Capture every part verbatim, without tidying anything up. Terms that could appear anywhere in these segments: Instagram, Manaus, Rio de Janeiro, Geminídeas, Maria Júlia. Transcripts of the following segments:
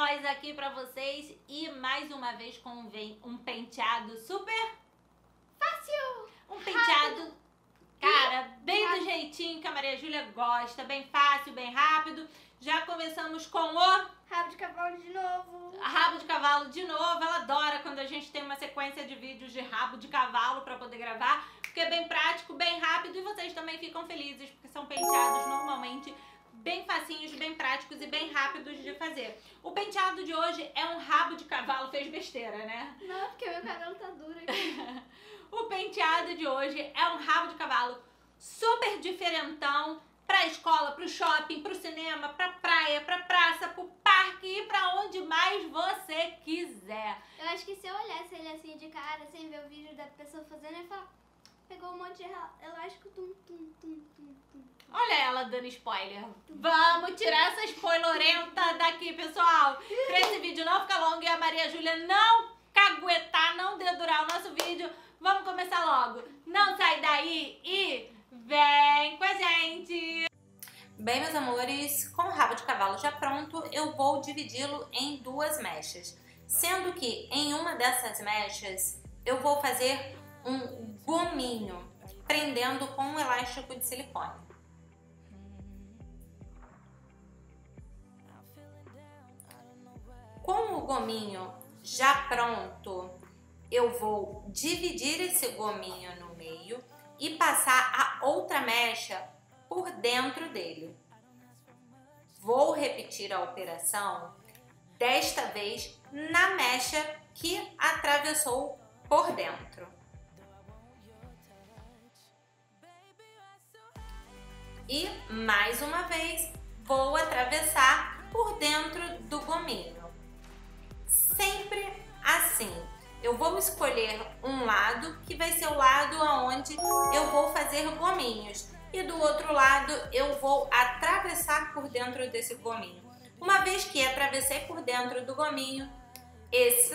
nós aqui pra vocês e mais uma vez com um penteado super fácil. Um penteado, rápido. Cara, bem rápido. Do jeitinho que a Maria Júlia gosta, bem fácil, bem rápido. Já começamos com o rabo de cavalo de novo. Rabo de cavalo de novo. Ela adora quando a gente tem uma sequência de vídeos de rabo de cavalo pra poder gravar, porque é bem prático, bem rápido e vocês também ficam felizes, porque são penteados normalmente bem facinhos, bem práticos e bem rápidos de fazer. O penteado de hoje é um rabo de cavalo. Fez besteira, né? Não, porque meu cabelo tá duro aqui. O penteado de hoje é um rabo de cavalo super diferentão pra escola, pro shopping, pro cinema, pra praia, pra praça, pro parque e pra onde mais você quiser. Eu acho que se eu olhasse ele assim de cara, sem ver o vídeo da pessoa fazendo, eu ia falar... Pegou um monte de elástico, tum, tum, tum, tum, tum. Olha ela dando spoiler. Vamos tirar essa spoilerenta daqui, pessoal. Pra esse vídeo não ficar longo e a Maria Júlia não caguetar, não dedurar o nosso vídeo, vamos começar logo. Não sai daí e vem com a gente. Bem, meus amores, com o rabo de cavalo já pronto, eu vou dividi-lo em duas mechas. Sendo que em uma dessas mechas eu vou fazer um gominho prendendo com um elástico de silicone. Com o gominho já pronto, eu vou dividir esse gominho no meio e passar a outra mecha por dentro dele. Vou repetir a operação, desta vez na mecha que atravessou por dentro. E, mais uma vez, vou atravessar por dentro do gominho. Sempre assim. Eu vou escolher um lado, que vai ser o lado onde eu vou fazer gominhos. E do outro lado, eu vou atravessar por dentro desse gominho. Uma vez que atravessei por dentro do gominho, esse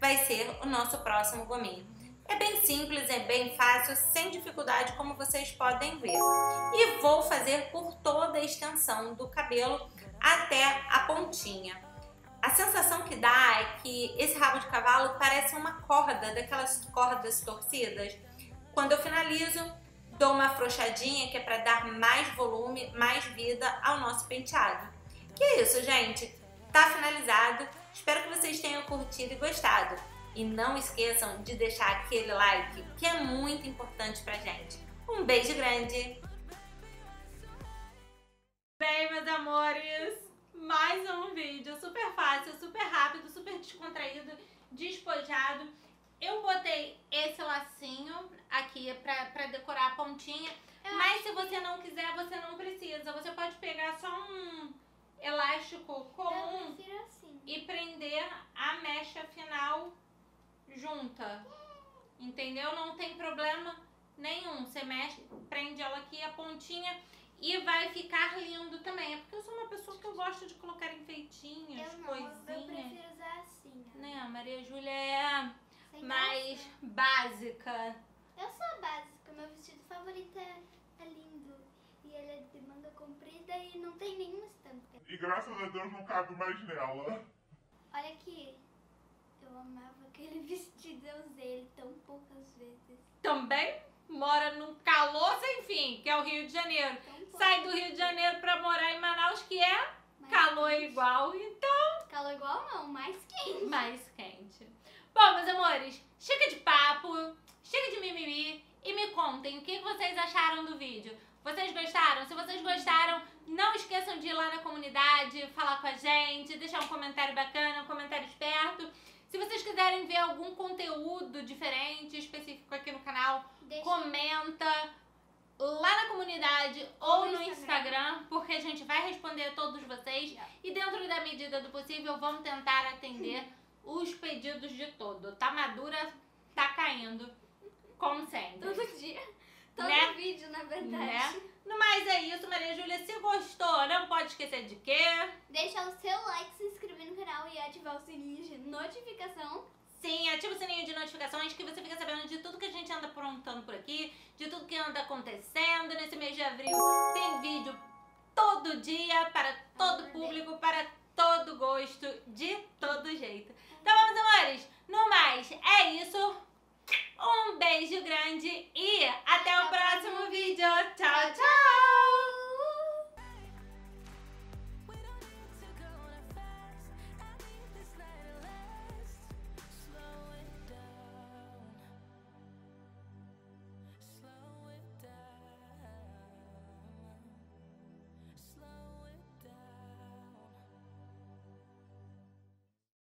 vai ser o nosso próximo gominho. É bem simples, é bem fácil, sem dificuldade, como vocês podem ver. E vou fazer por toda a extensão do cabelo até a pontinha. A sensação que dá é que esse rabo de cavalo parece uma corda, daquelas cordas torcidas. Quando eu finalizo, dou uma afrouxadinha, que é para dar mais volume, mais vida ao nosso penteado. Que é isso, gente. Tá finalizado. Espero que vocês tenham curtido e gostado. E não esqueçam de deixar aquele like, que é muito importante pra gente. Um beijo grande! Bem, meus amores, mais um vídeo super fácil, super rápido, super descontraído, despojado. Eu botei esse lacinho aqui pra, pra decorar a pontinha, eu mas se você que... não quiser, você não precisa. Você pode pegar só um elástico comum assim e prender a mecha final junta, entendeu? Não tem problema nenhum. Você mexe, prende ela aqui, a pontinha, e vai ficar lindo também. É porque eu sou uma pessoa que eu gosto de colocar enfeitinhos, eu não, coisinhas. Eu prefiro usar assim. Né? A Maria Júlia é sem mais graça. Básica. Eu sou a básica. Meu vestido favorito é, é lindo. E ele é de manga comprida e não tem nenhuma estampa. E graças a Deus não cabe mais nela. Olha aqui. Eu amava aquele vestido, eu usei ele tão poucas vezes. Também mora num calor sem fim, que é o Rio de Janeiro. Sai do Rio de Janeiro pra morar em Manaus, que é mais calor quente. Igual, então... Calor igual não, mais quente. Mais quente. Bom, meus amores, chega de papo, chega de mimimi e me contem o que vocês acharam do vídeo. Vocês gostaram? Se vocês gostaram, não esqueçam de ir lá na comunidade, falar com a gente, deixar um comentário bacana, um comentário esperto. Se vocês quiserem ver algum conteúdo diferente, específico aqui no canal, deixa, comenta lá na comunidade ou no Instagram. Instagram, porque a gente vai responder a todos vocês. Yeah. E dentro da medida do possível, vamos tentar atender os pedidos de todo. Tá madura, tá caindo, como sempre. Todo dia, todo né? vídeo, na verdade. Né? No mais é isso, Maria Júlia. Se gostou, não pode esquecer de quê? Deixar o seu like, se inscrever no canal e ativar o sininho de notificação. Sim, ativa o sininho de notificações que você fica sabendo de tudo que a gente anda aprontando por aqui, de tudo que anda acontecendo. Nesse mês de abril tem vídeo todo dia para todo público, para todo todo gosto, de todo jeito. Então, meus amores, no mais é isso. Um beijo grande e até o próximo vídeo. Tchau, tchau!